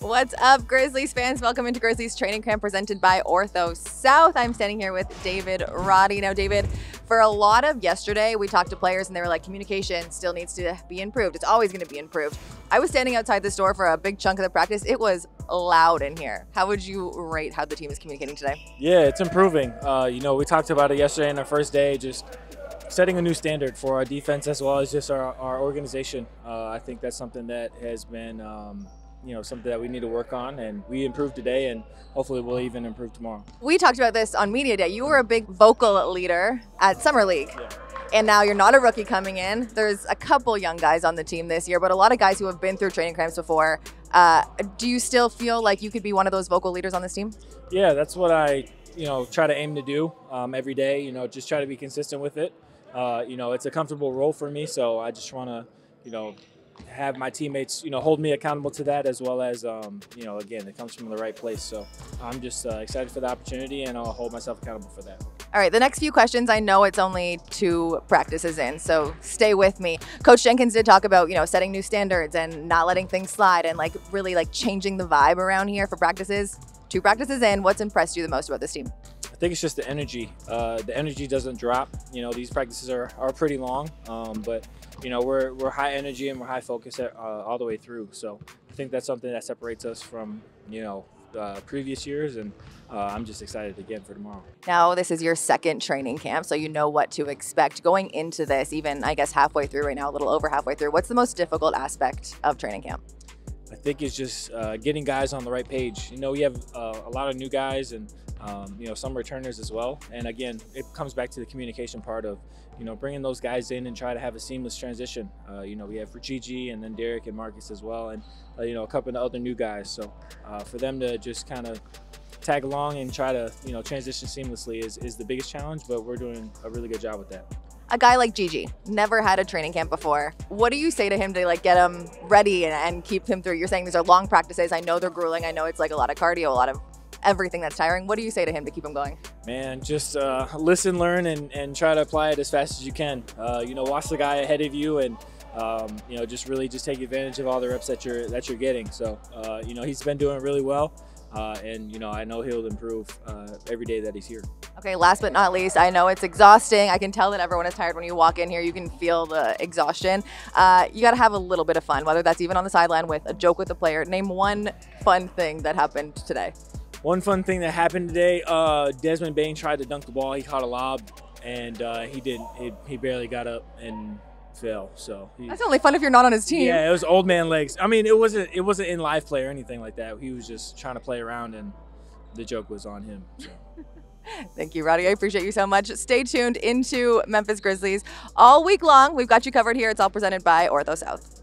What's up, Grizzlies fans? Welcome into Grizzlies Training Camp presented by Ortho South. I'm standing here with David Roddy. Now, David, for a lot of yesterday, we talked to players and they were like, communication still needs to be improved. It's always going to be improved. I was standing outside the store for a big chunk of the practice. It was loud in here. How would you rate how the team is communicating today? Yeah, it's improving. You know, we talked about it yesterday in our first day, just setting a new standard for our defense as well as just our organization. I think that's something that has been you know, something that we need to work on, and we improved today and hopefully we'll even improve tomorrow. We talked about this on media day. You were a big vocal leader at Summer League. Yeah. And now you're not a rookie coming in. There's a couple young guys on the team this year, but a lot of guys who have been through training camps before. Do you still feel like you could be one of those vocal leaders on this team? Yeah, that's what I, you know, try to aim to do every day, you know, just try to be consistent with it. You know, it's a comfortable role for me, so I just want to, you know, have my teammates, you know, hold me accountable to that, as well as, you know, again, it comes from the right place. So I'm just excited for the opportunity, and I'll hold myself accountable for that. All right, the next few questions, I know it's only 2 practices in, so stay with me. Coach Jenkins did talk about, you know, setting new standards and not letting things slide and like really like changing the vibe around here for practices. 2 practices in, what's impressed you the most about this team? I think it's just the energy. The energy doesn't drop. You know, these practices are pretty long, but you know, we're high energy and we're high focus all the way through. So I think that's something that separates us from, you know, previous years, and I'm just excited again for tomorrow. Now, this is your second training camp, so you know what to expect going into this, even I guess halfway through right now, a little over halfway through. What's the most difficult aspect of training camp? I think it's just getting guys on the right page. You know, we have a lot of new guys and, you know, some returners as well. And again, it comes back to the communication part of, you know, bringing those guys in and try to have a seamless transition. You know, we have Gigi and then Derek and Marcus as well, and, you know, a couple of other new guys. So for them to just kind of tag along and try to, you know, transition seamlessly is the biggest challenge, but we're doing a really good job with that. A guy like Gigi, never had a training camp before. What do you say to him to like get him ready and keep him through? You're saying these are long practices. I know they're grueling. I know it's like a lot of cardio, a lot of everything that's tiring. What do you say to him to keep him going? Man, just listen, learn, and try to apply it as fast as you can. You know, watch the guy ahead of you and, you know, just really just take advantage of all the reps that you're getting. So, you know, he's been doing really well. And, you know, I know he'll improve every day that he's here. Okay, last but not least, I know it's exhausting. I can tell that everyone is tired when you walk in here. You can feel the exhaustion. You got to have a little bit of fun, whether that's even on the sideline with a joke with a player. Name one fun thing that happened today. One fun thing that happened today, Desmond Bane tried to dunk the ball. He caught a lob, and he didn't. He barely got up and fell. So that's only fun if you're not on his team. Yeah, it was old man legs. I mean, it wasn't in live play or anything like that. He was just trying to play around, and the joke was on him. So. Thank you, Roddy. I appreciate you so much. Stay tuned into Memphis Grizzlies all week long. We've got you covered here. It's all presented by Ortho South.